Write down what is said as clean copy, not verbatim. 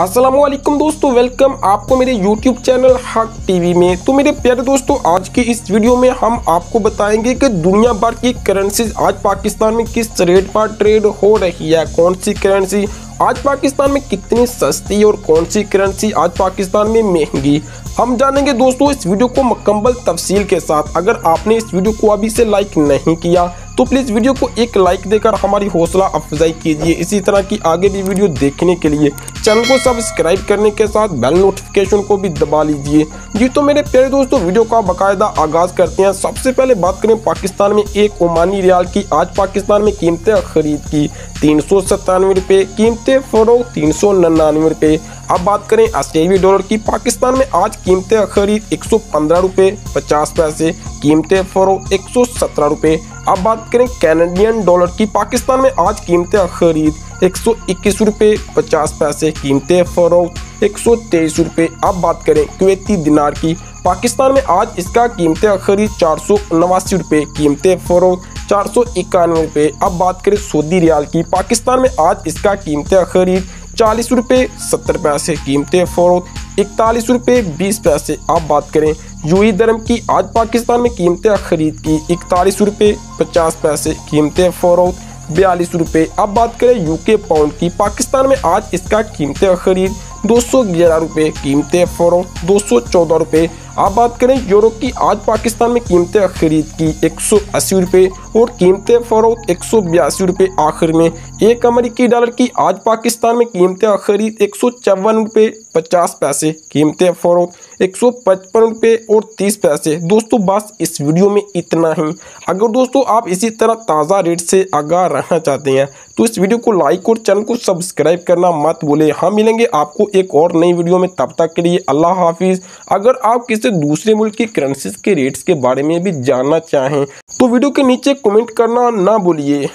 अस्सलामुअलैकुम दोस्तों, वेलकम आपको मेरे YouTube चैनल हक टीवी में। तो मेरे प्यारे दोस्तों, आज की इस वीडियो में हम आपको बताएंगे कि दुनिया भर की करेंसीज आज पाकिस्तान में किस रेट पर ट्रेड हो रही है, कौन सी करेंसी आज पाकिस्तान में कितनी सस्ती और कौन सी करेंसी आज पाकिस्तान में महंगी। हम जानेंगे दोस्तों इस वीडियो को मुकम्मल तफसील के साथ। अगर आपने इस वीडियो को अभी से लाइक नहीं किया तो प्लीज़ वीडियो को एक लाइक देकर हमारी हौसला अफजाई कीजिए। इसी तरह की आगे भी वीडियो देखने के लिए चैनल को सब्सक्राइब करने के साथ बेल नोटिफिकेशन को भी दबा लीजिए जी। तो मेरे प्यारे दोस्तों, वीडियो का बाकायदा आगाज़ करते हैं। सबसे पहले बात करें पाकिस्तान में एक ओमानी रियाल की। आज पाकिस्तान में कीमतें खरीद की 397 रुपये, कीमतें फरोख्त 399 रुपये। अब बात करें ऑस्ट्रेलियाई डॉलर की। पाकिस्तान में आज कीमतें खरीद 115 रुपये 50 पैसे, कीमतें फरोख्त 117 रुपये। अब बात करें कैनेडियन डॉलर की। पाकिस्तान में आज कीमतें खरीद 121 रुपये 50 पैसे, कीमतें फरोख्त 123 रुपये। अब बात करें कुवैती दिनार की। पाकिस्तान में आज इसका कीमतें खरीद 489 रुपये, कीमतें फरोख्त 491 रुपये। अब बात करें सऊदी रियाल की। पाकिस्तान में आज इसका कीमतें खरीद 40 रुपये 70 पैसे, कीमतें फरोख्त 41 रुपये 20 पैसे। अब बात करें यूएई दरम की। आज पाकिस्तान में कीमतें खरीद की 41 रुपये 50 पैसे, कीमतें फरोख्त 42 रुपये। अब बात करें यूके पाउंड की। पाकिस्तान में आज इसका कीमतें खरीद 211 रुपये, कीमतें फरोख्त 214 रुपये। अब बात करें यूरो की। आज पाकिस्तान में कीमतें खरीद की 180 रुपये और कीमतें फरोख्त 182 रुपये। आखिर में एक अमेरिकी डॉलर की। आज पाकिस्तान में कीमतें खरीद 154 रुपये 50 पैसे, कीमतें फरोख्त 155 रुपये और 30 पैसे। दोस्तों बस इस वीडियो में इतना ही। अगर दोस्तों आप इसी तरह ताज़ा रेट से आगाह रहना चाहते हैं तो इस वीडियो को लाइक और चैनल को सब्सक्राइब करना मत भूलें। हम मिलेंगे आपको एक और नई वीडियो में, तब तक के लिए अल्लाह हाफिज़। अगर आप किसी दूसरे मुल्क की करेंसीज के रेट्स के बारे में भी जानना चाहें तो वीडियो के नीचे कमेंट करना ना भूलिए।